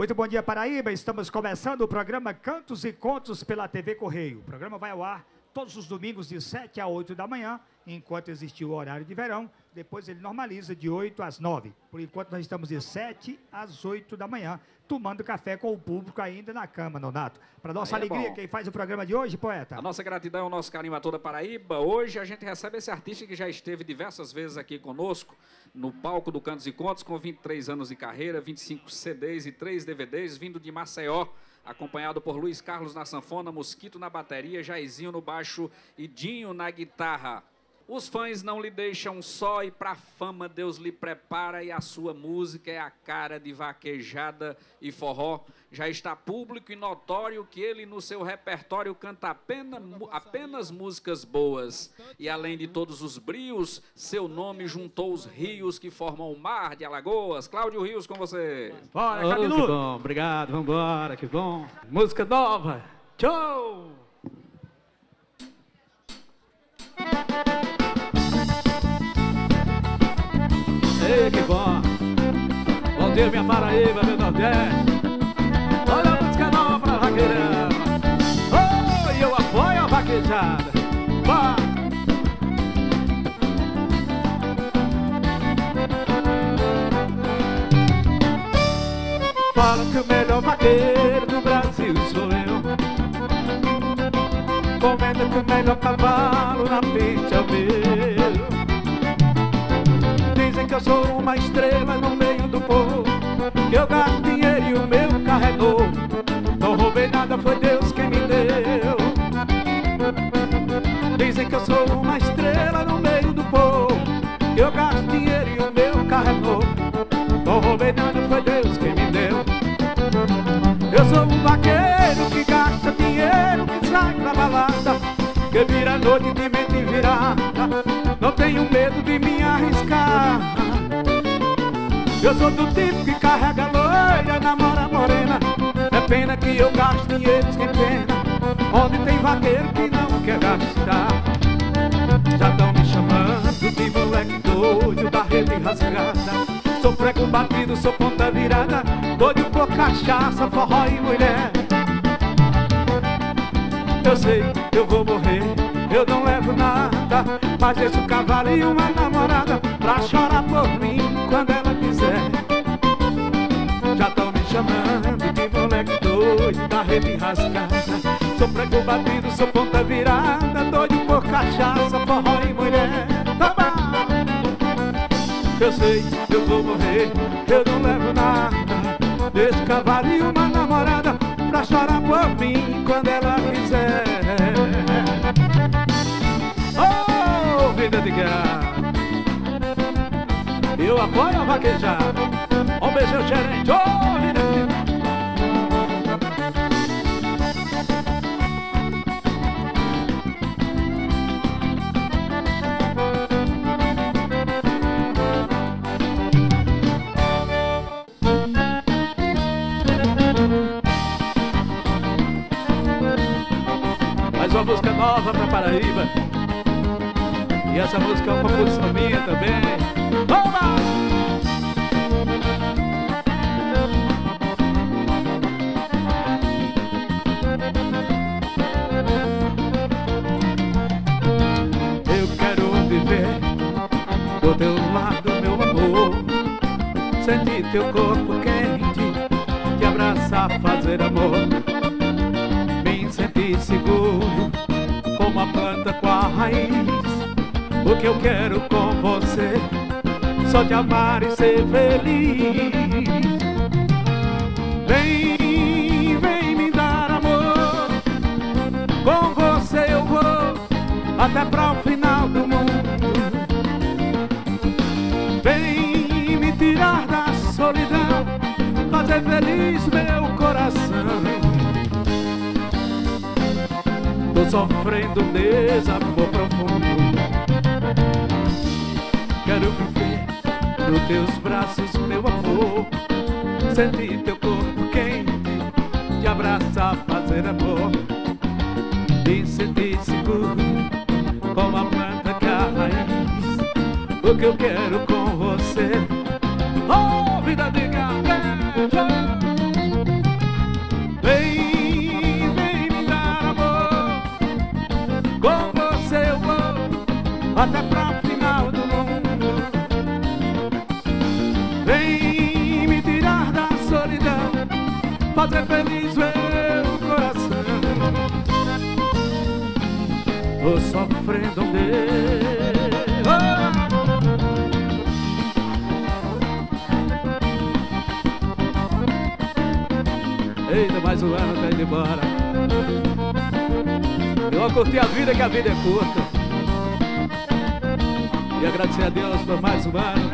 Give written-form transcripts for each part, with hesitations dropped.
Muito bom dia, Paraíba. Estamos começando o programa Cantos e Contos pela TV Correio. O programa vai ao ar todos os domingos de 7 a 8 da manhã, enquanto existir o horário de verão. Depois ele normaliza de 8 às 9. Por enquanto nós estamos de 7 às 8 da manhã, tomando café com o público ainda na cama, Nonato. Para nossa alegria, quem faz o programa de hoje, poeta? A nossa gratidão, o nosso carinho a toda Paraíba. Hoje a gente recebe esse artista que já esteve diversas vezes aqui conosco, no palco do Cantos e Contos, com 23 anos de carreira, 25 CDs e 3 DVDs, vindo de Maceió, acompanhado por Luiz Carlos na sanfona, Mosquito na bateria, Jairzinho no baixo e Dinho na guitarra. Os fãs não lhe deixam só e pra fama Deus lhe prepara, e a sua música é a cara de vaquejada e forró. Já está público e notório que ele no seu repertório canta apenas músicas boas. E além de todos os brios, seu nome juntou os rios que formam o mar de Alagoas. Cláudio Rios com você. Bora, Cabilu! Que bom, obrigado, vamos embora, que bom. Música nova, tchau! Ei, que bom! Voltei minha Paraíba, meu Nordeste. Olha a música nova pra vaqueirão. Oh, e eu apoio a vaquejada. Vá! Fala que o melhor vaqueiro do Brasil sou eu. Comenta que o melhor cavalo na pista é o meu. Dizem que eu sou uma estrela no meio do povo, que eu gasto dinheiro e o meu carro é novo. Não roubei nada, foi Deus quem me deu. Dizem que eu sou uma estrela no meio do povo, que eu gasto dinheiro e o meu carro é novo. Não roubei nada, foi Deus quem me deu. Eu sou um vaqueiro que gasta dinheiro, que sai pra balada, que vira noite de mente virada. Não tenho medo de me arriscar. Eu sou do tipo que carrega loira, namora morena. É pena que eu gasto dinheiro, que pena. Onde tem vaqueiro que não quer gastar. Já tão me chamando de moleque doido, da rede rasgada. Sou prego batido, sou ponta virada, doido por cachaça, forró e mulher. Eu sei, eu vou morrer, eu não levo nada, mas deixo o cavalo e uma namorada pra chorar por mim quando ela quiser. Já tão me chamando de moleque doido, da rede rasgada. Sou prego batido, sou ponta virada, doido por cachaça, forró e mulher. Toma! Eu sei, eu vou morrer, eu não levo nada, deixo o cavalo e uma namorada pra chorar por mim quando ela quiser. Oh, vida de guerra, eu apoio a vaquejada. Um beijo ao gerente. Oh, vida de guerra. Mais uma música nova pra Paraíba. E essa música é uma composição minha também. Vamos lá! Eu quero viver do teu lado, meu amor. Sentir teu corpo quente, te abraçar, fazer amor. Me sentir seguro, como a planta com a raiz. O que eu quero com você, só te amar e ser feliz. Vem, vem me dar amor. Com você eu vou até pra o final do mundo. Vem me tirar da solidão, fazer feliz meu coração. Tô sofrendo um desamor profundo. Quero viver nos teus braços, meu amor. Sentir teu corpo quente, te abraçar, fazer amor. Me sentir seguro, como a planta que a raiz. O que eu quero com você, oh, vida de garoto. até pra final do mundo. Vem me tirar da solidão, fazer feliz meu coração. Vou sofrendo um Deus. Eita, mais um ano tá indo embora. Eu vou curtir a vida, que a vida é curta. E agradecer a Deus por mais um ano.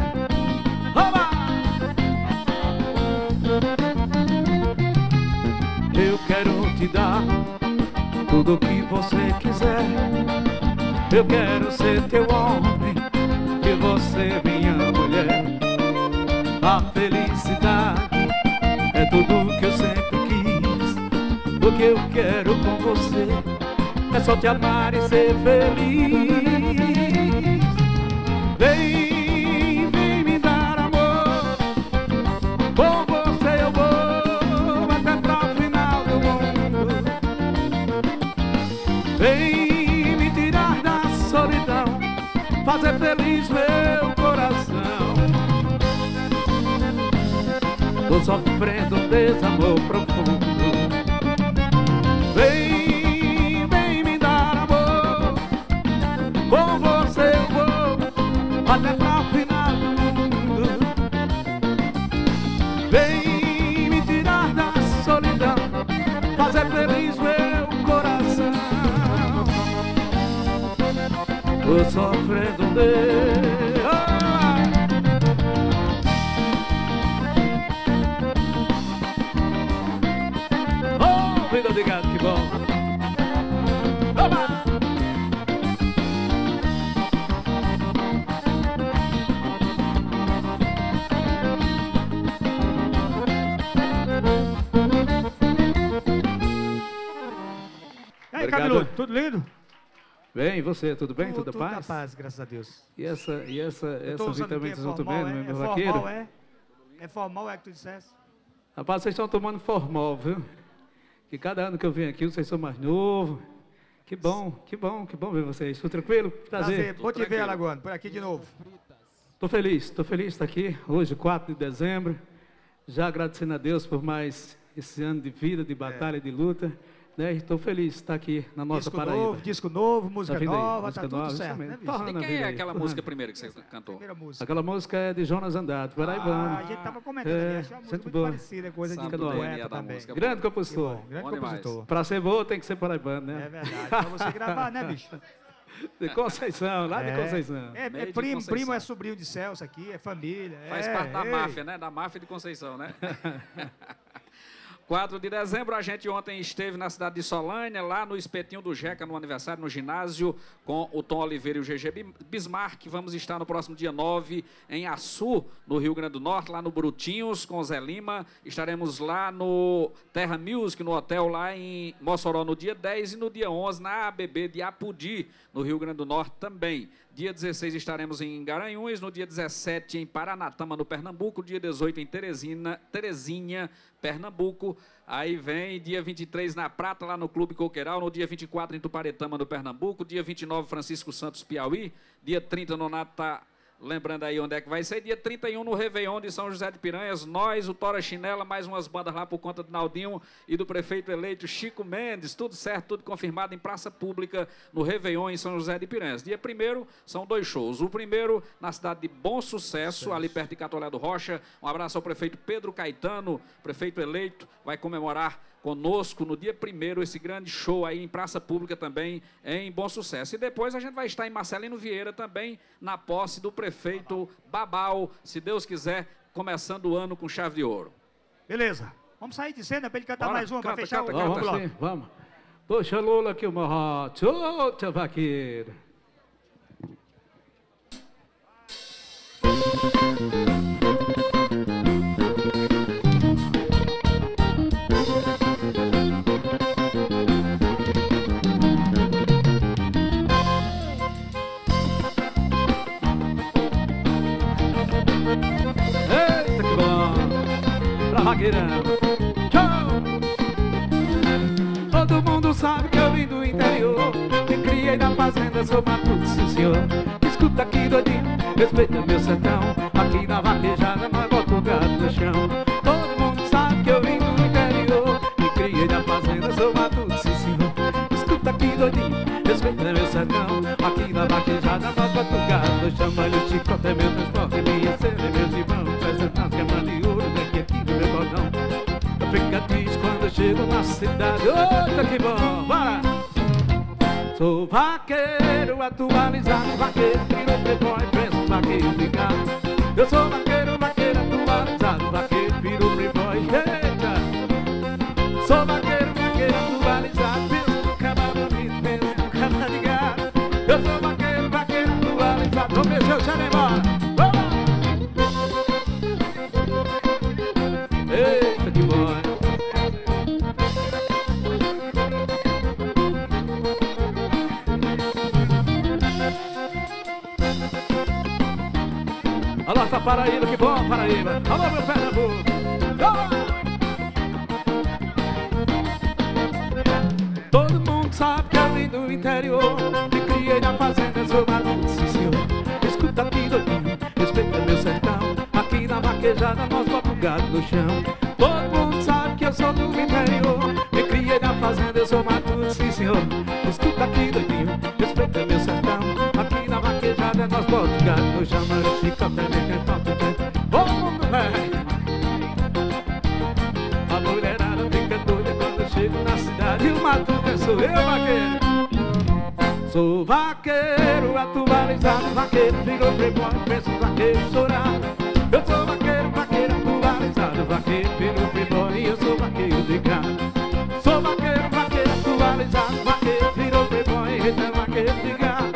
Oba! Eu quero te dar tudo o que você quiser. Eu quero ser teu homem e você minha mulher. A felicidade é tudo que eu sempre. O que eu quero com você é só te amar e ser feliz. Vem, vem me dar amor, com você eu vou até pra final do mundo. Vem me tirar da solidão, fazer feliz meu coração. Tô sofrendo um desamor profundo. Vem, vem me dar amor, com você eu vou até pra final do mundo. Vem me tirar da solidão, fazer feliz meu coração. Tô sofrendo de... Obrigado, que bom. Oba! E aí, Cabeludo, tudo lindo? Bem, e você? Tudo bem? Tudo paz? Tudo paz, graças a Deus. E essa vitamina tudo bem, meu vaqueiro? É formal, é que tu disseste? Rapaz, vocês estão tomando formal, viu? Que cada ano que eu venho aqui, vocês são mais novos. Que bom, que bom, que bom ver vocês. Tudo tranquilo? Prazer. Vou te ver, Alagoano, por aqui de novo. Estou feliz de estar aqui, hoje, 4 de dezembro. Já agradecendo a Deus por mais esse ano de vida, de batalha, de luta. Né? Estou feliz de estar aqui na nossa Paraíba. Disco novo, música nova, tá tudo certo. E quem é aquela música primeira que você cantou? Aquela música é de Jonas Andrade, paraibano. A gente estava comentando ali, achei uma música muito parecida, coisa de poeta também. Grande compositor. Para ser boa tem que ser paraibano, né? É verdade, para você gravar, né, bicho? De Conceição, lá de Conceição. É primo, primo é sobrinho de Celso aqui, é família. Faz parte da máfia, né? Da máfia de Conceição, né? 4 de dezembro, a gente ontem esteve na cidade de Solânea, lá no Espetinho do Jeca, no aniversário, no ginásio, com o Tom Oliveira e o GGB Bismarck. Vamos estar no próximo dia 9 em Açu, no Rio Grande do Norte, lá no Brutinhos, com o Zé Lima. Estaremos lá no Terra Music, no hotel lá em Mossoró, no dia 10 e no dia 11, na ABB de Apudi, no Rio Grande do Norte também. Dia 16 estaremos em Garanhuns, no dia 17 em Paranatama, no Pernambuco, dia 18 em Teresina, Pernambuco. Aí vem dia 23 na Prata, lá no Clube Coqueiral, no dia 24 em Tuparetama, no Pernambuco, dia 29 Francisco Santos, Piauí, dia 30 no Natal. Lembrando aí onde é que vai ser, dia 31 no Réveillon de São José de Piranhas, nós, o Tora Chinela, mais umas bandas lá por conta do Naldinho e do prefeito eleito Chico Mendes, tudo certo, tudo confirmado em praça pública no Réveillon em São José de Piranhas. Dia 1º são 2 shows, o primeiro na cidade de Bom Sucesso, ali perto de Catolé do Rocha. Um abraço ao prefeito Pedro Caetano, prefeito eleito, vai comemorar conosco no dia 1º, esse grande show aí em praça pública também, em Bom Sucesso. E depois a gente vai estar em Marcelino Vieira também, na posse do prefeito Babau, se Deus quiser, começando o ano com chave de ouro. Beleza. Vamos sair de cena para ele cantar. Bora, mais uma, para fechar o bloco. Sim, vamos. Puxa Lula que o morro, tchau, vaqueiro. Todo mundo sabe que eu vim do interior, me criei na fazenda, sou matuto, senhor. tu tá aqui doidinho, respeita meu sertão. Aqui na vaquejada nós bota o gato no chão. Todo mundo sabe que eu vim do interior, me criei na fazenda, sou matuto, sim senhor. Escuta aqui doidinho, respeita meu sertão. Aqui na vaquejada nós bota o gato no chão. Olha o chicote é meu transporte, minha cena é meu gibão. Faz sertão que é mandiouro, vem que aqui do meu cordão. Eu fico triste quando chego na cidade, oh, tá que bom, bora! Sou vaqueiro, atualizado, vaqueiro, virou playboy, preso, vaqueiro, ligado. Eu sou vaqueiro, vaqueiro, atualizado, vaqueiro, virou playboy, eita. Sou vaqueiro, vaqueiro, atualizado, penso no cabra bonito, penso no cabra ligado. Eu sou vaqueiro, vaqueiro, atualizado, vamos ver se eu chamo embora. Vamos! Eita, que boy! Paraíba, que bom, Paraíba. Alô, meu Pernambuco. Oh! Todo mundo sabe que eu vim do interior, me criei na fazenda, sou maluco, sim senhor. Escuta aqui, doidinho, respeita meu sertão. Aqui na vaquejada nós bota o gado no chão. Todo mundo sabe que eu sou do interior, me criei na fazenda, eu sou maluco, sim senhor. Escuta aqui, doidinho, respeita meu sertão. Aqui na vaquejada nós bota o gado no chão. Sou eu, vaqueiro. Sou vaqueiro, atualizado, vaqueiro, virou playboy, penso vaqueiro, chorado. Eu sou vaqueiro, vaqueiro, atualizado, vaqueiro, virou playboy, e eu sou vaqueiro de cara. Sou vaqueiro, vaqueiro, atualizado, vaqueiro, virou playboy, e é vaqueiro de cara.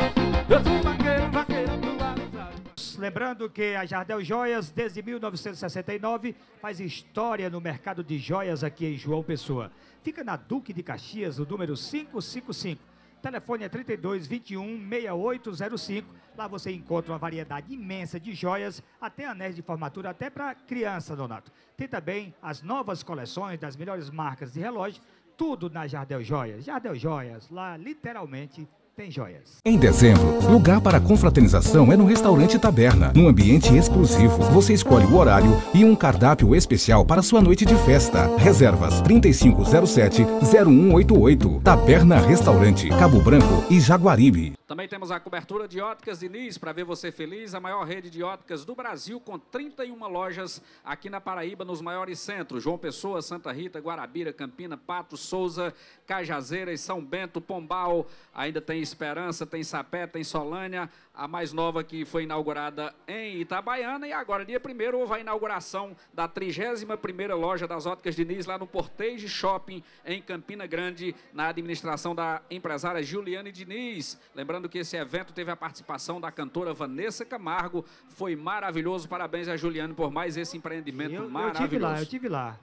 Eu sou vaqueiro, vaqueiro, atualizado. Lembrando que a Jardel Joias, desde 1969, faz história no mercado de joias aqui em João Pessoa. Fica na Duque de Caxias, o número 555. Telefone é 3221-6805. Lá você encontra uma variedade imensa de joias, até anéis de formatura, até para criança, Donato. Tem também as novas coleções das melhores marcas de relógio, tudo na Jardel Joias. Jardel Joias, lá literalmente... tem joias. Em dezembro, lugar para confraternização é no restaurante Taberna, num ambiente exclusivo. Você escolhe o horário e um cardápio especial para sua noite de festa. Reservas 3507-0188. Taberna Restaurante, Cabo Branco e Jaguaribe. Também temos a cobertura de Óticas Diniz, para ver você feliz, a maior rede de óticas do Brasil, com 31 lojas aqui na Paraíba, nos maiores centros. João Pessoa, Santa Rita, Guarabira, Campina, Patos, Souza, Cajazeiras, São Bento, Pombal, ainda tem Esperança, tem Sapé, tem Solânea, a mais nova que foi inaugurada em Itabaiana, e agora, dia 1º, houve a inauguração da 31ª loja das Óticas Diniz, lá no Portejo Shopping, em Campina Grande, na administração da empresária Juliane Diniz. Lembrando que esse evento teve a participação da cantora Vanessa Camargo, foi maravilhoso, parabéns a Juliane por mais esse empreendimento maravilhoso. Eu tive lá.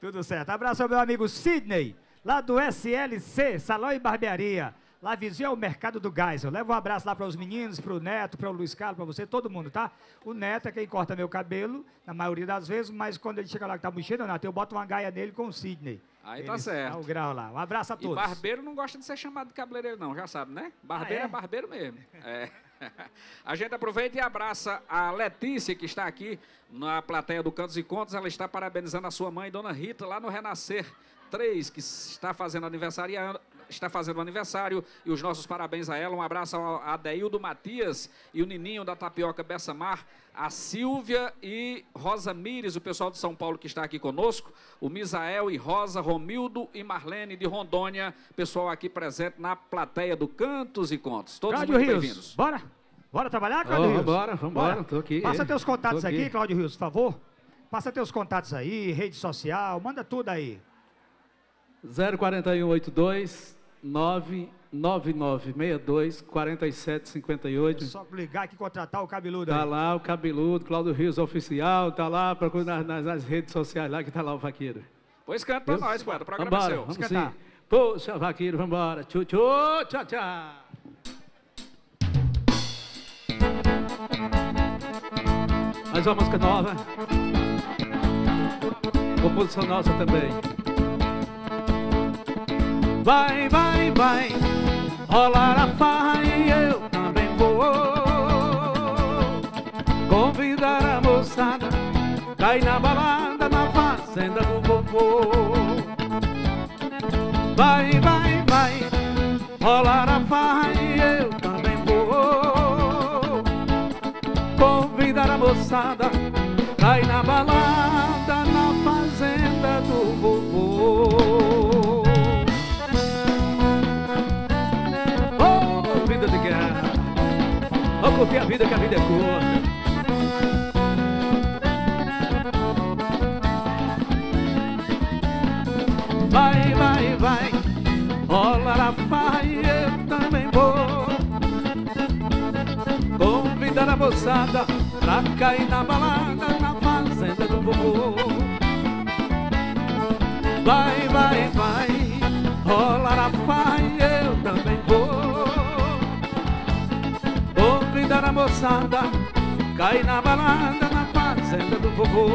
Tudo certo. Abraço ao meu amigo Sidney, lá do SLC, Salão e Barbearia. Lá vizinho é o Mercado do Gás. Eu levo um abraço lá para os meninos, para o Neto, para o Luiz Carlos, para você, todo mundo, tá? O Neto é quem corta meu cabelo, na maioria das vezes, mas quando ele chega lá que tá murchando, eu boto uma gaia nele com o Sidney. Aí tá certo. Dá o grau lá. Um abraço a todos. E barbeiro não gosta de ser chamado de cabeleireiro não, já sabe, né? Barbeiro é barbeiro mesmo. É. A gente aproveita e abraça a Letícia, que está aqui na plateia do Cantos e Contos. Ela está parabenizando a sua mãe, Dona Rita, lá no Renascer 3, que está fazendo aniversário. E os nossos parabéns a ela. Um abraço a Adeildo Matias e o Nininho da Tapioca Bessamar, a Silvia e Rosa Mires, o pessoal de São Paulo que está aqui conosco, o Misael e Rosa, Romildo e Marlene de Rondônia, pessoal aqui presente na plateia do Cantos e Contos. Todos Cláudio muito bem-vindos. Bora trabalhar, Cláudio Rios? Vambora, tô aqui. Passa teus contatos aqui, Cláudio Rios, por favor. Passa teus contatos aí, rede social, manda tudo aí. 04182 99962 4758. É só ligar aqui e contratar o cabeludo. Tá aí. Lá o cabeludo, Cláudio Rios Oficial, tá lá, procura nas redes sociais lá que tá lá o vaqueiro. Pois canta pra nós, poeta, programa seu. Vamos cantar. Poxa, vaqueiro, vambora. Tchau, tchau, tchau, tchau. Mais uma música nova, composição nossa também. Vai, vai, vai rolar a farra e eu também vou convidar a moçada, cai na balada na fazenda do vovô. Vai, vai, vai rolar a farra e eu também vou convidar a moçada, cai na balada na fazenda do vovô. Vamos curtir a vida, que a vida é curta. Vai, vai, vai rolar a farra e eu também vou convidar a moçada pra cair na balada na fazenda do vovô. Vai, vai, vai rolar a farra e eu também vou convidar a moçada, cai na balada na fazenda do vovô.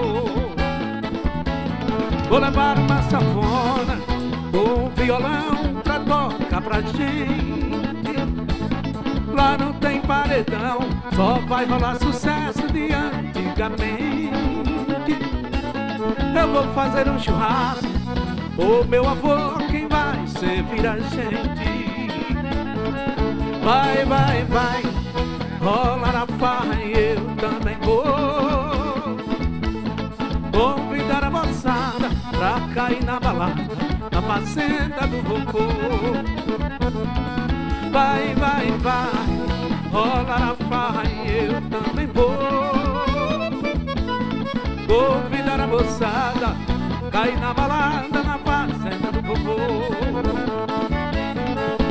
Vou levar uma sanfona, um violão pra tocar pra gente. Lá não tem paredão, só vai rolar sucesso de antigamente. Eu vou fazer um churrasco, o meu avô quem vai servir a gente. Vai, vai, vai rola na farra e eu também vou convidar a moçada pra cair na balada na fazenda do vovô. Vai, vai, vai rola na farra e eu também vou convidar a moçada, cair na balada na fazenda do vovô.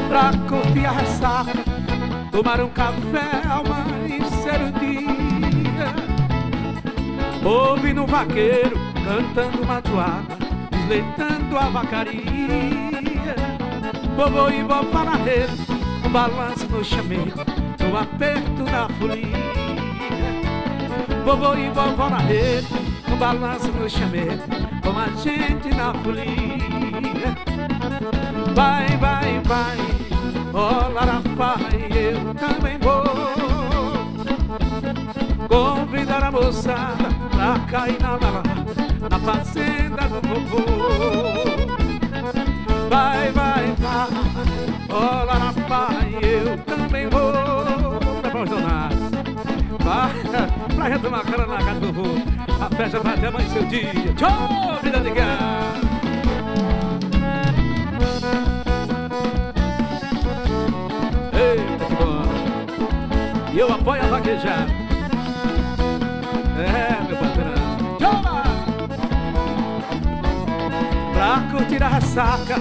Pra curtir a ressaca, tomar um café ao amanhecer o dia, ouvindo um vaqueiro cantando uma toada, desleitando a vacaria. Vovô e vovó na rede, um balanço no chameiro, no aperto da folia. Vovô e vovó na rede, um balanço no chameiro, com a gente na folia. Vai, vai, vai rolar a farra e eu também vou convidar a moçada pra cair na balada na fazenda do vovô. Vai, vai, vai rolar a farra e eu também vou. Pra retomar a cara na casa do vovô, a festa vai até mais seu dia. Tchau, vida de guerra. E eu apoio a vaquejar. É, meu patrão. Toma! Pra curtir a ressaca,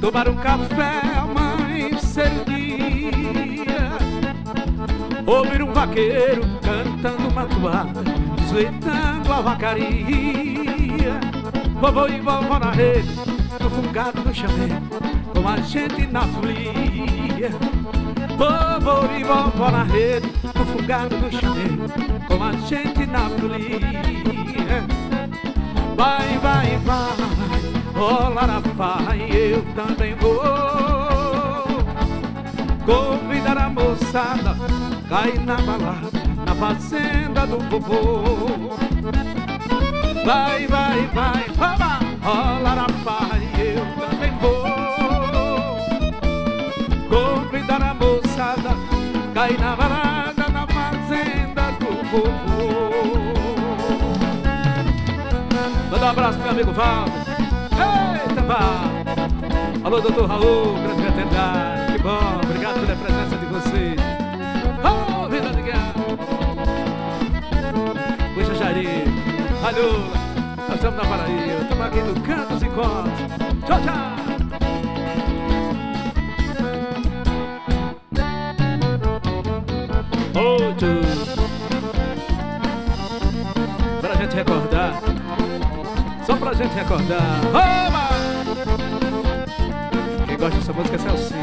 tomar um café ao amanhecer o dia, ouvir um vaqueiro cantando uma toada, desleitando a vacaria. Vovô e vovó na rede, no fungado do chameiro, com a gente na folia. Vovô e vovó na rede, no fungado do chameiro, com a gente na folia. Vai, vai, vai rolar a farra e eu também vou convidar a moçada, cai na balada na fazenda do vovô. Vai, vai, vai, vamos rolar a farra e eu também vou convidar a moçada, cai na balada na fazenda do vovô. Manda um abraço pro meu amigo Valdo. Eita, Valdo. Alô, doutor Raul, grande fraternidade. Que bom, obrigado pela presença de vocês. Oh, vida de guerra. Puxa, Jari. Alô, nós estamos na Paraíba. Estamos aqui no Cantos e Contos. Tchau, tchau. Pra gente recordar, só pra gente recordar. Oba! Quem gosta dessa música é Celso.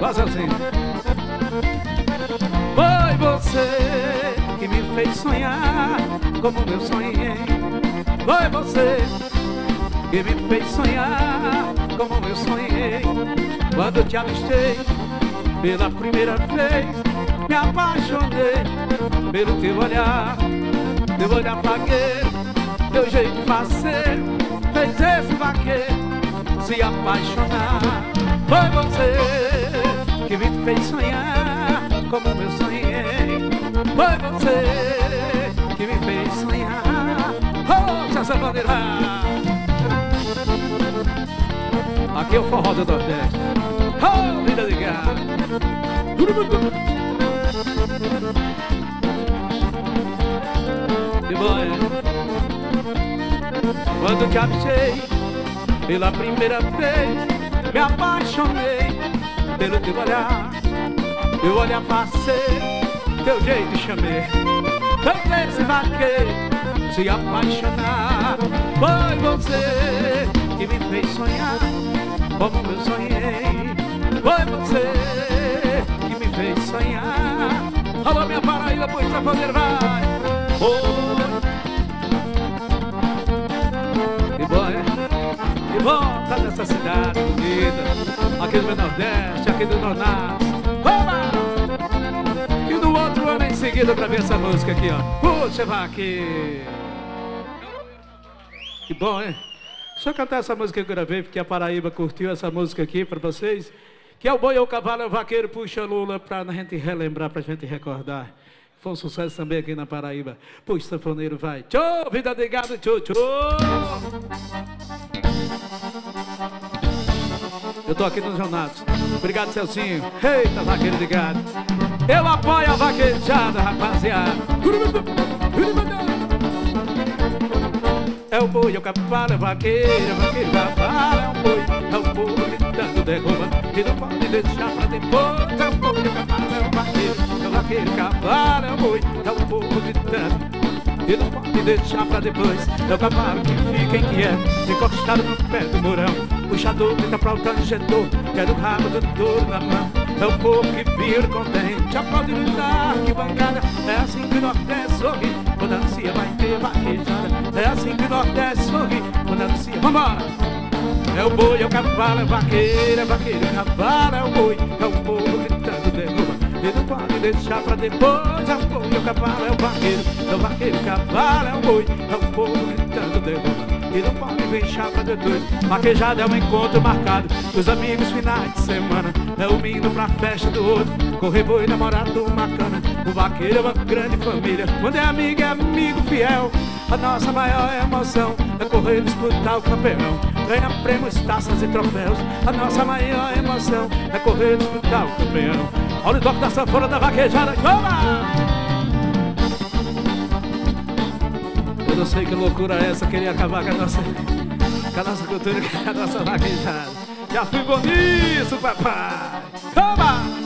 Vá, Celso. Vai, você você que me fez sonhar como eu sonhei. Foi você que me fez sonhar como eu sonhei. Quando eu te avistei pela primeira vez, me apaixonei pelo teu olhar vaqueiro, teu jeito parceiro, fez esse vaqueiro se apaixonar. Foi você que me fez sonhar como eu sonhei. Foi você que me fez sonhar. Oh, essa bandeira! Aqui é o forró do Nordeste. Oh, vida de guerra! De boa. Quando te achei pela primeira vez, me apaixonei pelo teu olhar parceiro, teu jeito chamei, eu se vaquei, se apaixonar. Foi você que me fez sonhar como eu sonhei. Foi você que me fez sonhar. Alô, minha Paraíba, pois a bandeira vai. Foi. E volta dessa cidade bonita, aqui do meu Nordeste, aqui do Norte. E no outro ano em seguida pra ver essa música aqui, ó. Puxa, vaque. Que bom, hein? Deixa eu cantar essa música que eu gravei, porque a Paraíba curtiu essa música aqui pra vocês. Que é o boi, é o cavalo, é o vaqueiro, puxa a lula, pra gente relembrar, pra gente recordar. Foi um sucesso também aqui na Paraíba. Puxa, sanfoneiro, vai. Tchau, vida de gado, tchau, tchau. Eu tô aqui nos Jornados. Obrigado, Celcinho. Eita, vaqueiro de gado. Eu apoio a vaquejada, rapaziada. É o boi, é o cavalo, é o vaqueiro, cavalo, é um boi, é o boi, tanto derruba, que não pode deixar pra depois. É o boi, é o cavalo, é o vaqueiro, cavalo, é o boi, é o boi, tanto e não pode deixar pra depois. É o cavalo que fica inquieto, encostado no pé do morão, puxador, tenta pra o tangetor, quer o rabo do touro na mão. É o povo que vira contente, aplaude na arquibancada. É assim que o Nordeste sorri, quando a anuncia vai ter vaquejada. É assim que o Nordeste sorri, quando a anuncia, vambora! É o boi, é o cavalo, é vaqueiro, cavalo, é o boi gritando derruba, e não pode deixar pra depois. É o boi, é o cavalo, é o vaqueiro, cavalo, é o boi gritando derruba, e não pode deixar pra depois. Vaquejada é um encontro marcado dos amigos finais de semana, é um indo pra festa do outro, correr boi, namorado, bacana. O vaqueiro é uma grande família, quando é amigo fiel. A nossa maior emoção é correr e disputar o campeão, ganha prêmios, taças e troféus. A nossa maior emoção é correr e disputar o campeão. Olha o toque da sanfona da vaquejada. Toma! Eu não sei que loucura é essa, queria acabar com a nossa cultura, com a nossa vaquejada. Já fui bom nisso, papai. Toma!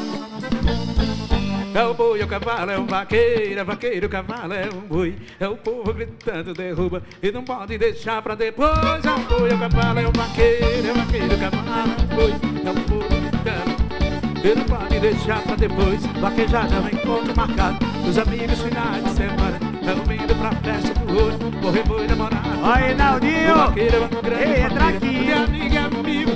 É o boi, é o cavalo, é um vaqueiro, é vaqueiro, cavalo, é um boi. É o povo gritando, derruba, e não pode deixar pra depois. É o boi, é o cavalo, é vaqueiro, cavalo, é um boi. É o povo gritando, e não pode deixar pra depois. Vaquejada é um encontro marcado dos amigos finais de semana, é um indo pra festa do outro, corre boi, namorado. Aí, Naldinho! Ei, entra aqui! Amiga, amigo!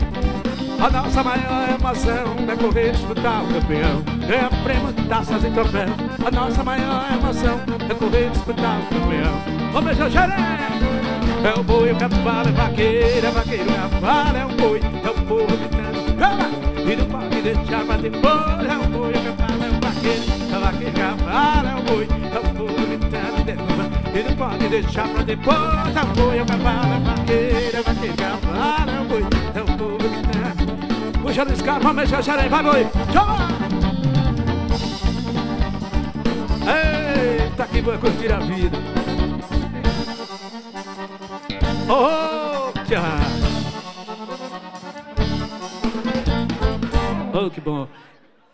A nossa maior emoção é correr e disputar o campeão, ganha prêmio, taças e troféus. A nossa maior emoção é correr e disputar o campeão. Vamos beijar o Xerém! É o boi, o cavalo, é vaqueiro, cavalo, é o boi, é o povo gritando, e não pode deixar pra depois. É o boi, o cavalo, é vaqueiro, cavalo, é o boi, é o povo gritando, e não pode deixar pra depois. É o boi, o cavalo, é vaqueiro, cavalo, é o boi, é o povo gritando. Puxa Luiz Carlos, vamos mexer o xerém, vai boi! Eita, que boa curtir a vida! Oh, tchau! Oh, que bom!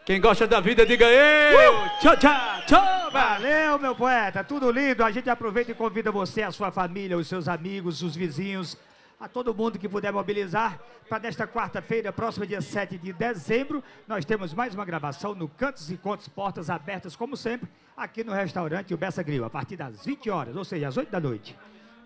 Quem gosta da vida, diga eu! Tchau, tchau, tchau! Valeu, meu poeta! Tudo lindo! A gente aproveita e convida você, a sua família, os seus amigos, os vizinhos, a todo mundo que puder mobilizar para desta quarta-feira, próximo dia 7 de dezembro, nós temos mais uma gravação no Cantos e Contos, portas abertas, como sempre, aqui no restaurante O Bessa Grill, a partir das 20 horas, ou seja, às 8 da noite.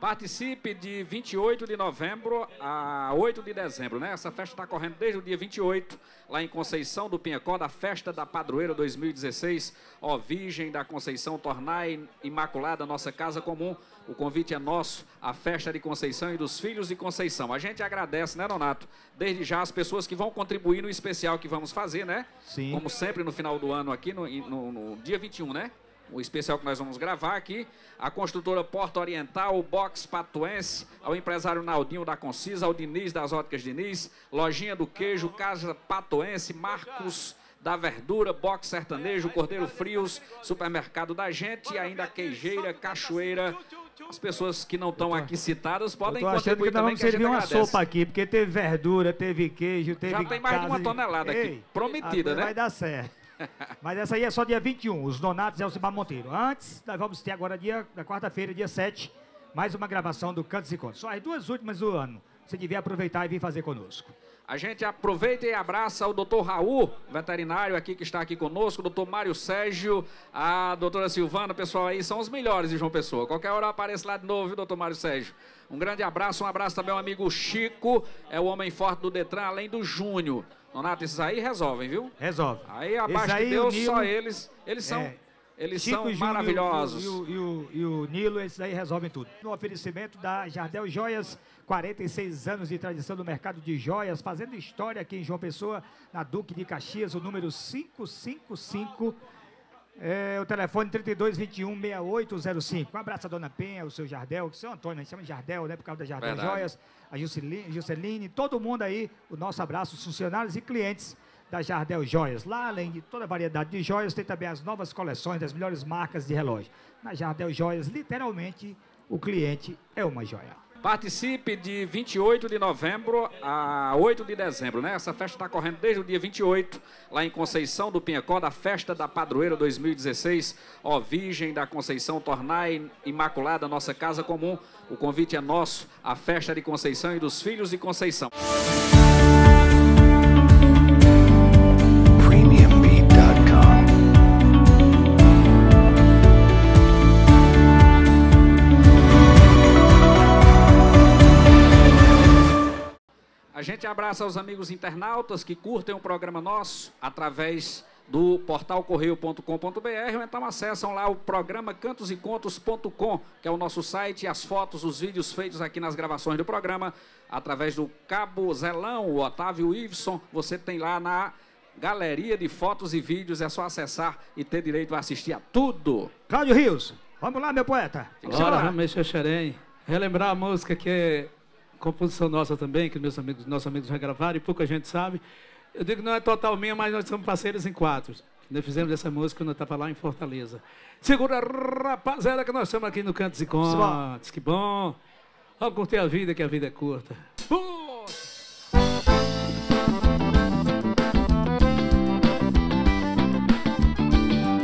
Participe de 28 de novembro a 8 de dezembro, né? Essa festa está correndo desde o dia 28, lá em Conceição do Pinhacó, da Festa da Padroeira 2016. Ó Virgem da Conceição, tornai imaculada nossa casa comum. O convite é nosso, a festa de Conceição e dos filhos de Conceição. A gente agradece, né, Nonato? Desde já as pessoas que vão contribuir no especial que vamos fazer, né? Sim. Como sempre, no final do ano aqui, no dia 21, né? O especial que nós vamos gravar aqui, a construtora Porta Oriental, o Box Patuense, ao empresário Naldinho da Concisa, ao Diniz das Óticas Diniz, Lojinha do Queijo, Casa Patuense, Marcos da Verdura, Box Sertanejo, Cordeiro Frios, Supermercado da Gente, e ainda Queijeira, Cachoeira. As pessoas que não estão aqui citadas podem contribuir que também, que a gente agradece. Eu tô achando que nós vamos servir uma sopa aqui, porque teve verdura, teve queijo, teve casa. Já tem mais de uma tonelada aqui, prometida, né? Vai dar certo. Mas essa aí é só dia 21, os Nonatos e Alcimar Monteiro. Antes, nós vamos ter agora, na quarta-feira, dia 7, mais uma gravação do Cantos e Contos. Só as duas últimas do ano, você devia aproveitar e vir fazer conosco. A gente aproveita e abraça o doutor Raul, veterinário aqui que está aqui conosco, o doutor Mário Sérgio, a doutora Silvana, pessoal aí, são os melhores de João Pessoa. Qualquer hora aparece lá de novo, viu, doutor Mário Sérgio? Um grande abraço, um abraço também ao amigo Chico, é o homem forte do Detran, além do Júnior. Nonato, esses aí resolvem, viu? Resolve. Aí, abaixo de Deus, Nilo, só eles. Eles Chico são maravilhosos. E o Nilo, esses aí resolvem tudo. No oferecimento da Jardel Joias, 46 anos de tradição do mercado de joias, fazendo história aqui em João Pessoa, na Duque de Caxias, o número 555, o telefone 3221-6805. Um abraço à dona Penha, o seu Jardel, o seu Antônio, a gente chama de Jardel, né, por causa da Jardel Joias. A Jusceline, todo mundo aí, o nosso abraço, os funcionários e clientes da Jardel Joias. Lá, além de toda a variedade de joias, tem também as novas coleções das melhores marcas de relógio. Na Jardel Joias, literalmente, o cliente é uma joia. Participe de 28 de novembro a 8 de dezembro, né? Essa festa está correndo desde o dia 28, lá em Conceição do Pinhacó, da Festa da Padroeira 2016. Ó Virgem da Conceição, tornai imaculada nossa casa comum. O convite é nosso, a Festa de Conceição e dos Filhos de Conceição. A gente abraça os amigos internautas que curtem o programa nosso através do portal correio.com.br, ou então acessam lá o programa cantosecontos.com, que é o nosso site, e as fotos, os vídeos feitos aqui nas gravações do programa, através do Cabo Zelão, o Otávio Iveson, você tem lá na galeria de fotos e vídeos, é só acessar e ter direito a assistir a tudo. Cláudio Rios, vamos lá, meu poeta. Bora, mexer xerém, relembrar a música que é composição nossa também, que nossos amigos já gravaram e pouca gente sabe. Eu digo que não é total minha, mas nós somos parceiros em quatro. Nós fizemos essa música quando eu estava lá em Fortaleza. Segura, rapaziada, que nós estamos aqui no Cantos e Contos. Que bom. Vamos curtir a vida, que a vida é curta.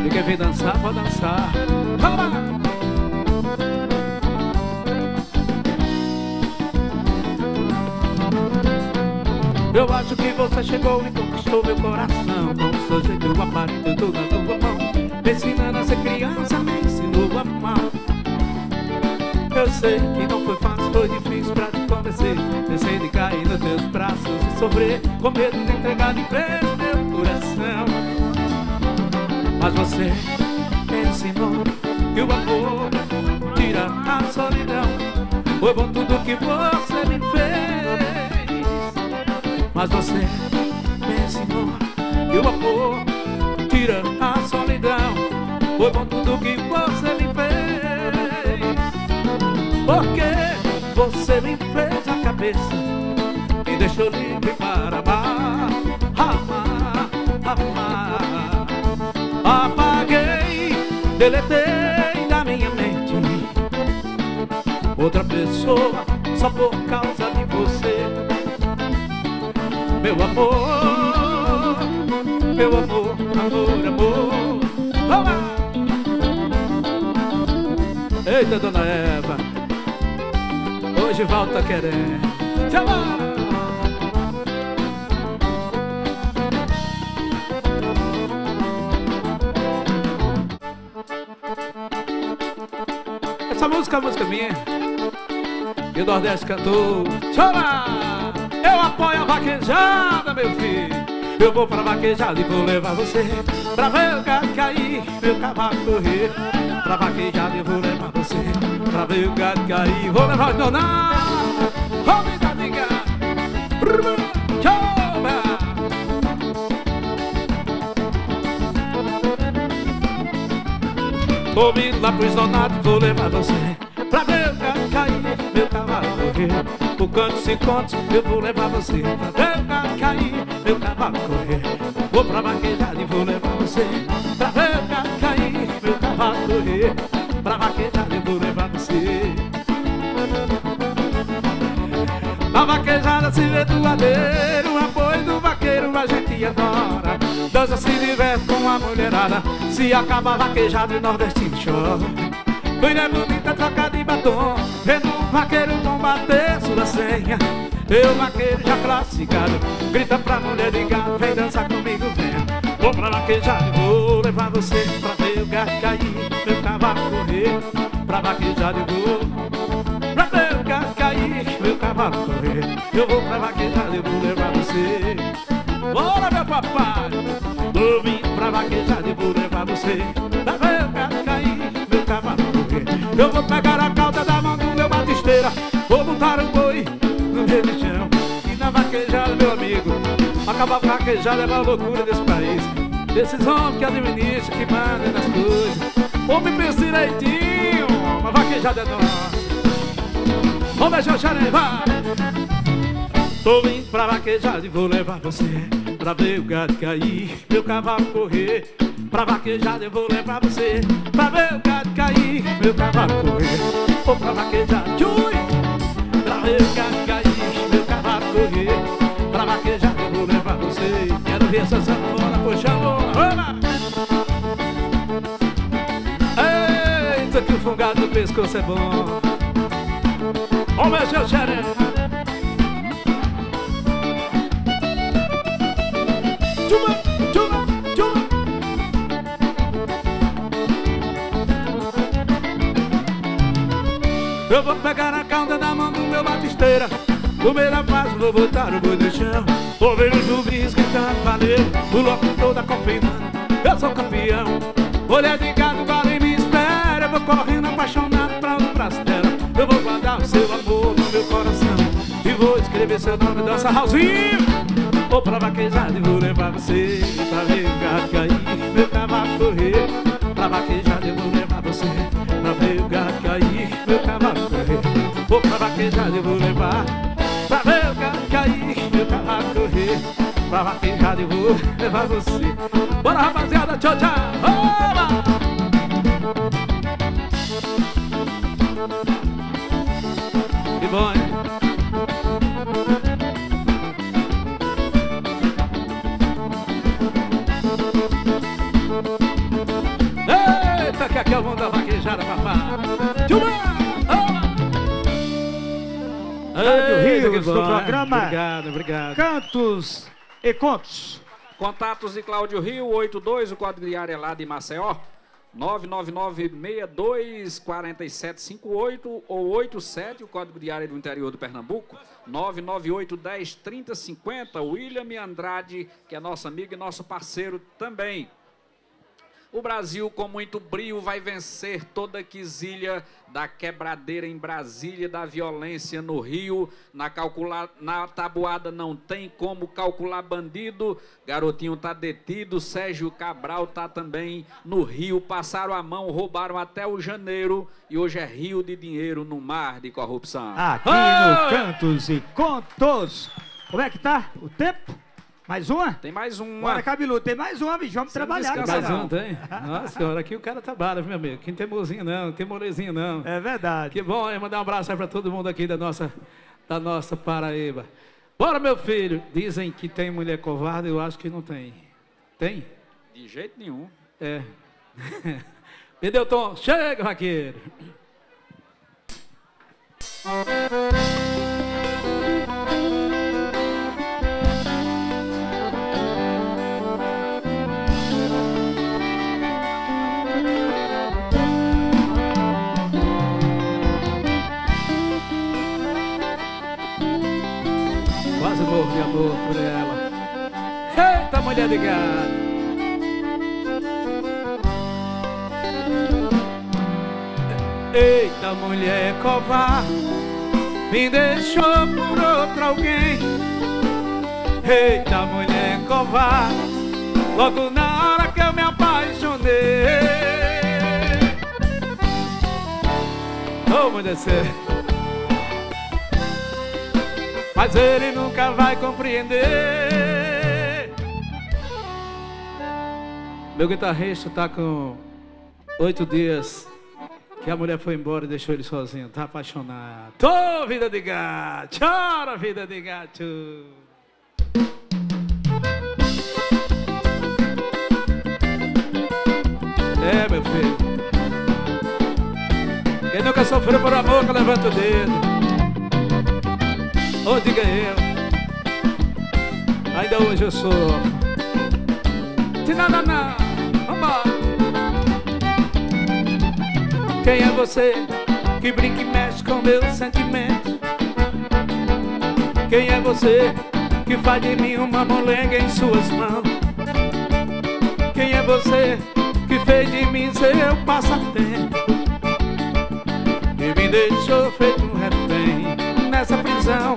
E quer vir dançar? Pode dançar. Vamos lá! Eu acho que você chegou e conquistou meu coração. Com seu jeito aparente, toda tua mão, me ensinando a ser criança, me ensinou a amar. Eu sei que não foi fácil, foi difícil pra te convencer. Pensei de cair nos teus braços e sofrer, com medo de entregar de vez meu coração. Mas você me ensinou que o amor tira a solidão. Foi bom tudo que você me fez, mas você me ensinou que o amor tira a solidão. Foi bom tudo que você me fez, porque você me fez a cabeça e deixou livre para amar, amar, amar. Apaguei, deletei da minha mente outra pessoa só por causa de você. Meu amor, amor, amor. Vamos lá! Eita, dona Eva, hoje volta querendo. Essa música é música minha e o Nordeste cantou. Chora! Eu apoio a vaquejada, meu filho. Eu vou pra vaquejada e vou levar você pra ver o gado cair, meu cavalo correr. Pra vaquejada eu vou levar você pra ver o gado cair, vou levar os donados. Vou me dar de gado. Vou indo lá pros donados, vou levar você pra ver o gado cair, meu cavalo correr. Por Cantos e Contos, eu vou levar você pra ver o gado cair, meu cavalo correr. Vou pra vaquejada e vou levar você pra ver o gado cair, meu cavalo correr. Pra vaquejada eu vou levar você. A vaquejada se vê do ladeiro, o apoio do vaqueiro a gente adora. Dança, se diverte com a mulherada, se acaba vaquejado e nordestino chora. Mulher bonita, troca de batom, vendo o vaqueiro combater sua senha. Eu, vaqueiro já classificado, grita pra mulher de gado, vem dançar comigo, vem. Vou pra vaquejar e vou levar você pra ver o gado cair, meu cavalo correr. Pra vaquejar eu vou, pra ver o gado cair, meu cavalo correr. Eu vou pra vaquejar e vou levar você. Bora, meu papai! Vou vir pra vaquejada e vou levar você pra ver o gado cair, meu cavalo correr. Eu vou pegar a cauda da mão do meu batisteira, vou botar um boi no meu bichão. E na vaquejada, meu amigo, acaba a vaquejada é uma loucura desse país, desses homens que administram, que mandam nas coisas. Homem pensa direitinho, uma vaquejada é nossa. Vamos ver, Xoxaré, vai! Tô indo pra vaquejada e vou levar você pra ver o gado cair, meu cavalo correr. Pra vaquejada eu vou levar você pra ver o gado cair, meu cavalo correr. Vou pra vaquejada, tchui, pra ver o gado cair, meu cavalo correr. Pra vaquejada eu vou levar você. Quero ver essa sanfona, poxa, bola. Eita, que o fungado do pescoço é bom. Vamos ver, seu xerê. Eu vou pegar a cauda da mão do meu batisteira, comer a paz, vou botar o boi no chão. Vou ver os juvis gritando valeu, o louco toda confirmando, eu sou campeão. Olha de gado, vale me espera, eu vou correndo apaixonado pra um braço dela. Eu vou guardar o seu amor no meu coração e vou escrever seu nome, dança Raulzinho. Vou pra vaquejada e vou levar você pra ver o gado cair, meu cavalo correr. Pra vaquejada eu vou levar você pra ver o gado cair, meu cavalo correr. Vou pra vaquejada eu vou levar pra ver o gado cair, meu cavalo correr. Pra vaquejada eu vou levar você. Bora, rapaziada, tchau, tchau. Que bom, hein? Eita, que aqui é o mundo da vaquejada, papá. Cláudio Rios, do programa. Obrigado, obrigado. Cantos e Contos. Contatos de Cláudio Rio, 82, o quadrilhar é lá de Maceió, 999-624758 ou 87, o código de área do interior do Pernambuco, 998-10-3050, William Andrade, que é nosso amigo e nosso parceiro também. O Brasil, com muito brio, vai vencer toda a quesilha da quebradeira em Brasília, da violência no Rio. Na tabuada não tem como calcular bandido. Garotinho tá detido, Sérgio Cabral tá também no Rio. Passaram a mão, roubaram até o janeiro. E hoje é Rio de dinheiro no mar de corrupção. Aqui no Cantos e Contos. Como é que tá o tempo? Mais uma? Tem mais uma. Bora, cabeludo, tem mais uma, bicho. Vamos trabalhar, cara. Mais uma, tem? Nossa senhora, aqui o cara trabalha, meu amigo. Quem tem mozinho não, tem molezinho não. É verdade. Que bom, hein? Mandar um abraço aí pra todo mundo aqui da nossa Paraíba. Bora, meu filho. Dizem que tem mulher covarde, eu acho que não tem. Tem? De jeito nenhum. É. Perdeu o tom. Chega, vaqueiro. Quase morro de amor por ela. Eita, mulher de gato! Eita, mulher covarde, me deixou por outro alguém. Eita, mulher covarde, logo na hora que eu me apaixonei. Ô, mulher séria, mas ele nunca vai compreender. Meu guitarrista tá com 8 dias que a mulher foi embora e deixou ele sozinho. Tá apaixonado. Ô, vida de gato! Chora, vida de gato! É, meu filho. Quem nunca sofreu por amor, que levanta o dedo. Ou diga eu. Ainda hoje eu sou. De nada, não. Vambora. Quem é você que brinca e mexe com meus sentimentos? Quem é você que faz de mim uma molenga em suas mãos? Quem é você que fez de mim seu passatempo? E me deixou feito um refém nessa prisão.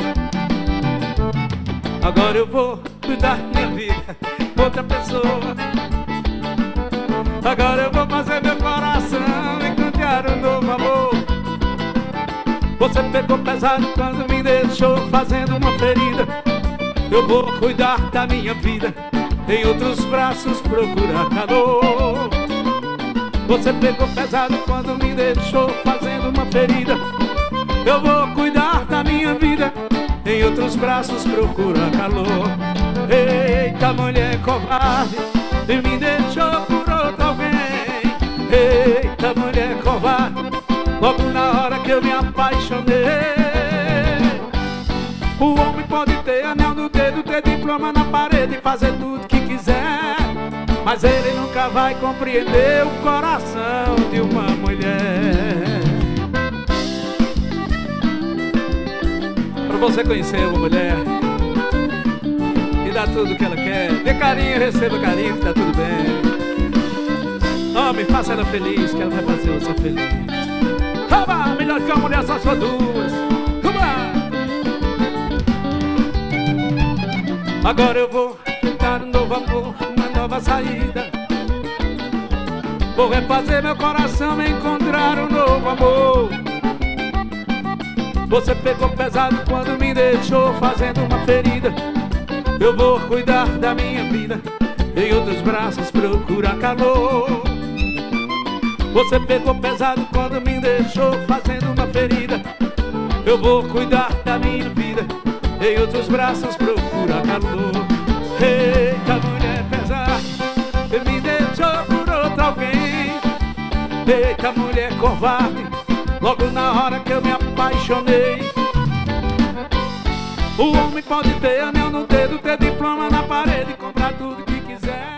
Agora eu vou cuidar da minha vida, outra pessoa. Agora eu vou fazer meu coração um novo amor. Você pegou pesado quando me deixou fazendo uma ferida. Eu vou cuidar da minha vida, em outros braços procurar calor. Você pegou pesado quando me deixou fazendo uma ferida. Eu vou cuidar da minha vida, em outros braços procurar calor. Eita, mulher covarde, me deixou por outro alguém. Eita, mulher covarde, logo na hora que eu me apaixonei. O homem pode ter anel no dedo, ter diploma na parede, fazer tudo que quiser, mas ele nunca vai compreender o coração de uma mulher. Pra você conhecer uma mulher e dar tudo o que ela quer, dê carinho, receba carinho, que tá tudo bem. Homem, faça ela feliz, que ela vai fazer você feliz. Oba, melhor que a mulher só sua duas. Oba! Agora eu vou tentar um novo amor, uma nova saída. Vou refazer meu coração, encontrar um novo amor. Você pegou pesado quando me deixou fazendo uma ferida. Eu vou cuidar da minha vida, em outros braços procurar calor. Você pegou pesado quando me deixou fazendo uma ferida. Eu vou cuidar da minha vida, em outros braços procura calor. Eita, mulher pesada, me deixou por outro alguém. Eita, mulher covarde, logo na hora que eu me apaixonei. O homem pode ter anel no dedo, ter diploma na parede, comprar tudo que quiser.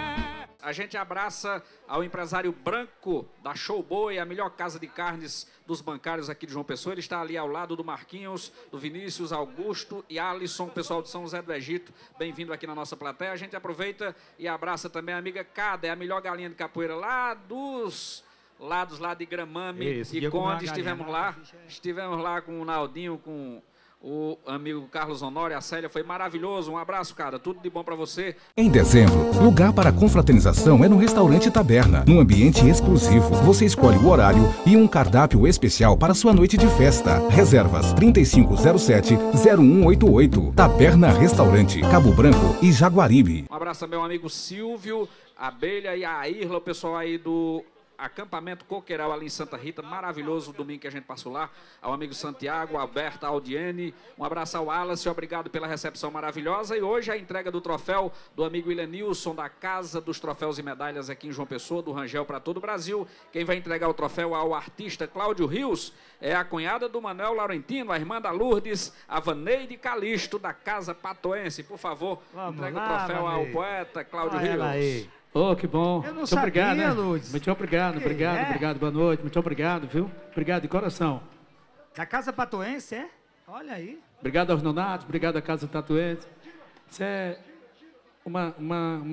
A gente abraça ao empresário Branco da Showboy, a melhor casa de carnes dos bancários aqui de João Pessoa. Ele está ali ao lado do Marquinhos, do Vinícius, Augusto e Alisson, pessoal de São José do Egito. Bem-vindo aqui na nossa plateia. A gente aproveita e abraça também a amiga Cada, é a melhor galinha de capoeira lá dos lados lá de Gramame e Conde. Estivemos lá com o Naldinho, com o amigo Carlos Honório, a Célia, foi maravilhoso. Um abraço, cara. Tudo de bom pra você. Em dezembro, lugar para confraternização é no Restaurante Taberna, num ambiente exclusivo. Você escolhe o horário e um cardápio especial para sua noite de festa. Reservas 3507-0188. Taberna Restaurante, Cabo Branco e Jaguaribe. Um abraço ao meu amigo Silvio, Abelha e a Irla, o pessoal aí do acampamento Coqueiral ali em Santa Rita. Maravilhoso o domingo que a gente passou lá. Ao amigo Santiago, Alberta, Aldiene, um abraço ao Wallace, obrigado pela recepção maravilhosa. E hoje a entrega do troféu do amigo Ilenilson, da Casa dos Troféus e Medalhas aqui em João Pessoa, do Rangel para todo o Brasil. Quem vai entregar o troféu ao artista Cláudio Rios é a cunhada do Manuel Laurentino, a irmã da Lourdes, a Vaneide Calixto, da Casa Patoense. Por favor, entrega o troféu ao poeta Cláudio Rios. Oh, que bom. Eu não sabia, obrigado, né? Lourdes. Muito obrigado, obrigado, obrigado. Boa noite, muito obrigado, viu? Obrigado de coração. Da Casa Patoense, é? Olha aí. Obrigado aos nonatos, obrigado à Casa Tatuense. Isso é uma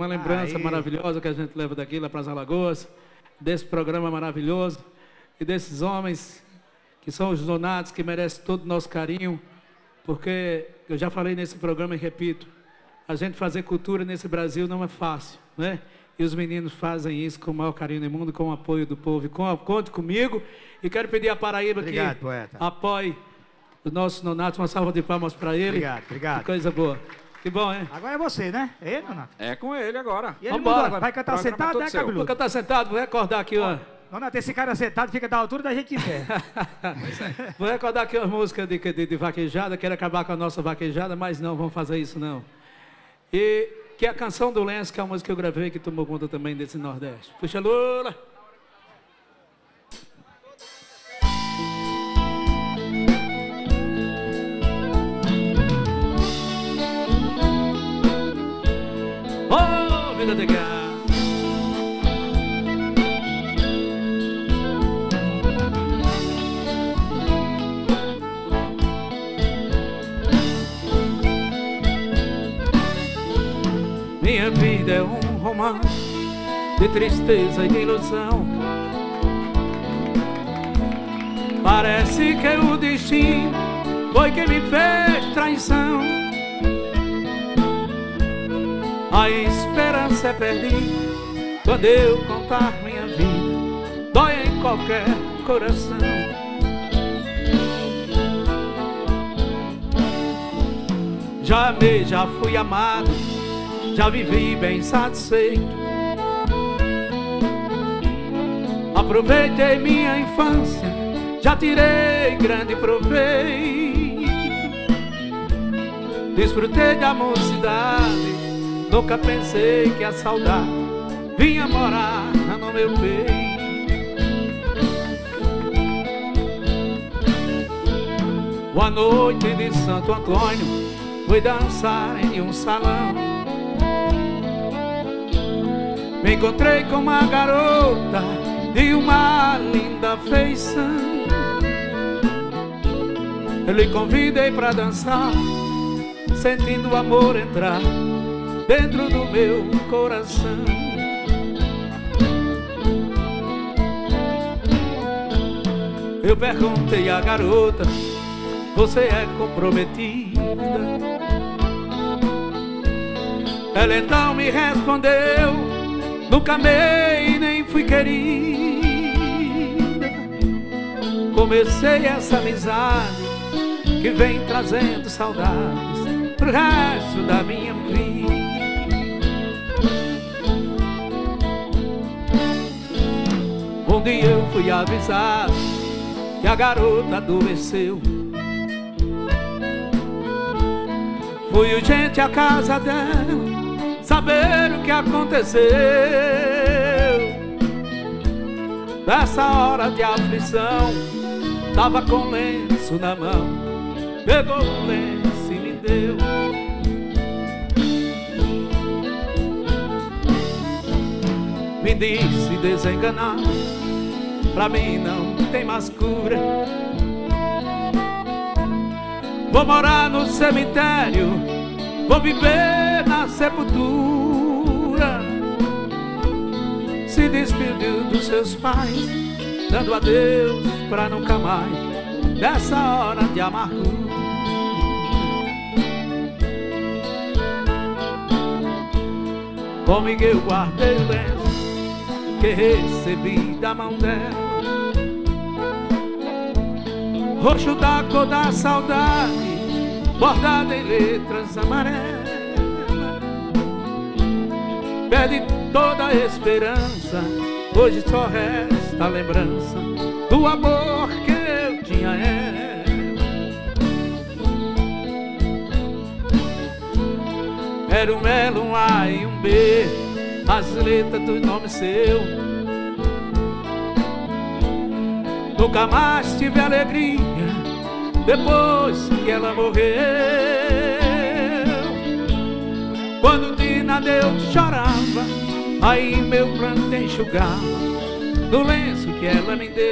lembrança aí maravilhosa que a gente leva daqui lá para as Alagoas, desse programa maravilhoso e desses homens que são os nonatos, que merecem todo o nosso carinho, porque eu já falei nesse programa e repito, a gente fazer cultura nesse Brasil não é fácil, né? E os meninos fazem isso com o maior carinho do mundo, com o apoio do povo. Conte comigo e quero pedir a Paraíba que apoie o nosso nonato. Uma salva de palmas para ele. Obrigado, obrigado. Que coisa boa. Que bom, hein? Agora é você, né? É ele, Nonato? É com ele agora. E ele agora. Vai cantar sentado, né, Cabeludo? Vou cantar sentado, vou recordar aqui, ó. Nonato, esse cara sentado fica da altura da gente em pé. Vou recordar aqui uma música de vaquejada, quero acabar com a nossa vaquejada, mas não, vamos fazer isso não. E que é a Canção do Lenço, que é uma música que eu gravei, que tomou conta também desse Nordeste. Puxa, Lula! Vida de guerra. Minha vida é um romance de tristeza e de ilusão. Parece que o destino foi quem me fez traição. A esperança é perdida quando eu contar minha vida, dói em qualquer coração. Já amei, já fui amado, já vivi bem satisfeito. Aproveitei minha infância, já tirei grande proveito. Desfrutei da mocidade, nunca pensei que a saudade vinha morar no meu peito. Uma noite de Santo Antônio fui dançar em um salão. Me encontrei com uma garota de uma linda feição. Eu lhe convidei pra dançar, sentindo o amor entrar dentro do meu coração. Eu perguntei à garota, você é comprometida? Ela então me respondeu, nunca amei nem fui querida. Comecei essa amizade que vem trazendo saudades pro resto da minha vida. Um dia eu fui avisado que a garota adoeceu. Fui urgente à casa dela saber o que aconteceu. Nessa hora de aflição, tava com o lenço na mão, pegou o lenço e me deu. Me disse desenganar, pra mim não tem mais cura. Vou morar no cemitério, vou viver na sepultura. Se despediu dos seus pais, dando adeus pra nunca mais dessa hora de amargura. Comigo eu guardei o lenço que recebi da mão dela, roxo da cor da saudade, bordado em letras amarelas. Perde toda a esperança, hoje só resta a lembrança do amor que eu tinha a ela. Era um elo, um A e um B, as letras do nome seu. Nunca mais tive alegria depois que ela morreu. Quando de nada eu chorava, aí meu pranto enxugava do lenço que ela me deu.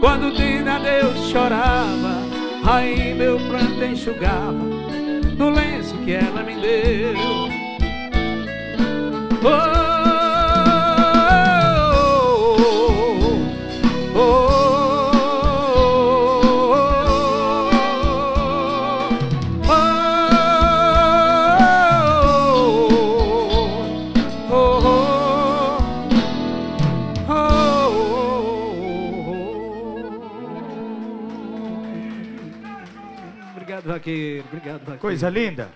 Quando de nada eu chorava, aí meu pranto enxugava no lenço que ela me deu. Oh, oh, oh, oh. Vaqueiro, obrigado, vaqueiro. Coisa linda.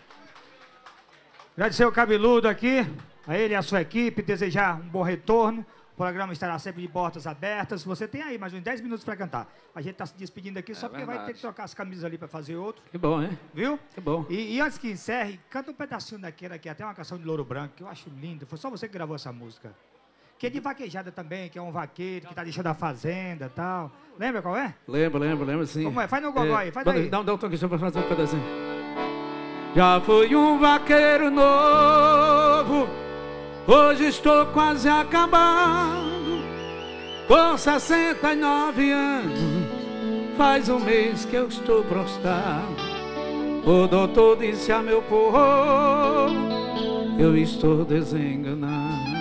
Agradecer o cabeludo aqui, a ele e a sua equipe, desejar um bom retorno. O programa estará sempre de portas abertas. Você tem aí mais uns 10 minutos para cantar. A gente está se despedindo aqui só porque vai ter que trocar as camisas ali para fazer outro. Que bom, né? Viu? Que bom. E antes que encerre, canta um pedacinho daquela aqui, até uma canção de Louro Branco, que eu acho linda. Foi só você que gravou essa música. Que é de vaquejada também, que é um vaqueiro que tá deixando a fazenda e tal. Lembra qual é? Lembro sim. Como é? Faz no gogó aí, faz aí. Dá um toque só pra fazer um pedacinho. Já fui um vaqueiro novo, hoje estou quase acabado. Com 69 anos, faz um mês que eu estou prostrado. O doutor disse a meu povo, eu estou desenganado.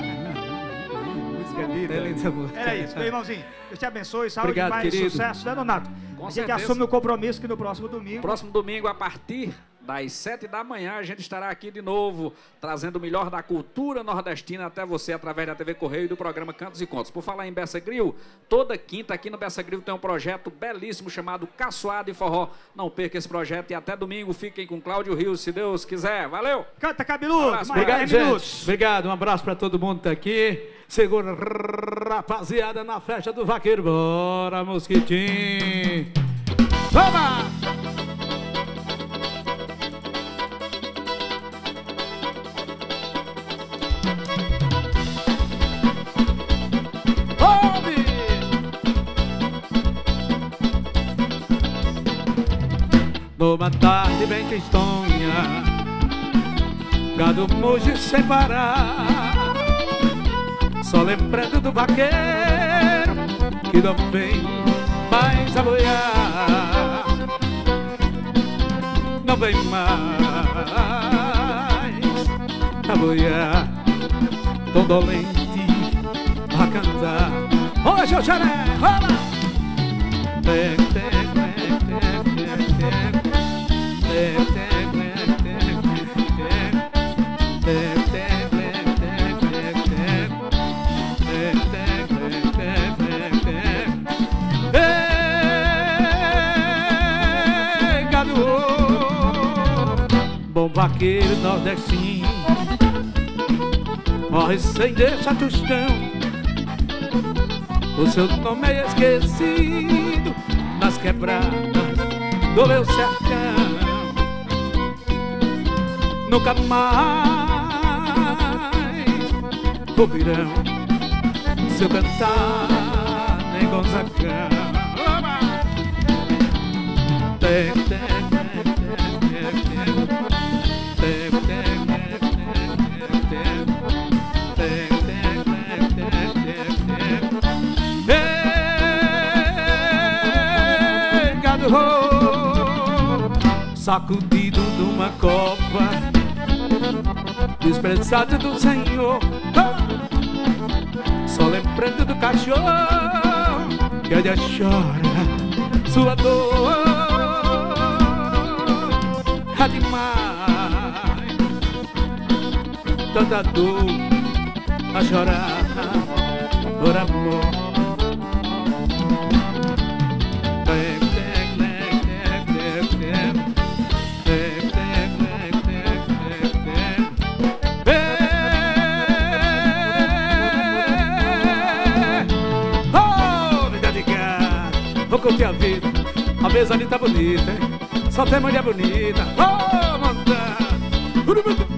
É isso, meu irmãozinho. Deus te abençoe, saúde, obrigado, paz, querido. Sucesso, né, Donato? Com a gente certeza. Assume o compromisso que no próximo domingo... Próximo domingo, a partir das 7 da manhã, a gente estará aqui de novo, trazendo o melhor da cultura nordestina até você, através da TV Correio e do programa Cantos e Contos. Por falar em Beça Grill, toda quinta aqui no Beça Grill tem um projeto belíssimo chamado Caçoado e Forró. Não perca esse projeto e até domingo fiquem com Cláudio Rios, se Deus quiser. Valeu! Canta, cabeludo! Obrigado, gente. Obrigado, um abraço para todo mundo que tá aqui. Segura, rapaziada, na festa do vaqueiro. Bora, mosquitinho. Toma! Ouve! Numa tarde bem tristonha, gado muge sem parar. Só lembrando do vaqueiro que não vem mais a boiar, não vem mais a boiar, tão dolente a cantar. Ô, Joxaré, rola! Tec, tec, tec, tec, tec, tec, tec, tec. Bom vaqueiro nordestino morre sem deixar tostão. O seu nome é esquecido nas quebradas do meu sertão. Nunca mais ouvirão seu cantar nem Gonzacão. Tem, tem. Sacudido de uma copa, desprezado do senhor, só lembrando do cachorro que ainda chora sua dor. É demais, tanta dor a chorar por amor. Curti a mesa ali tá bonita, hein? Só tem mulher bonita. Oh, montana!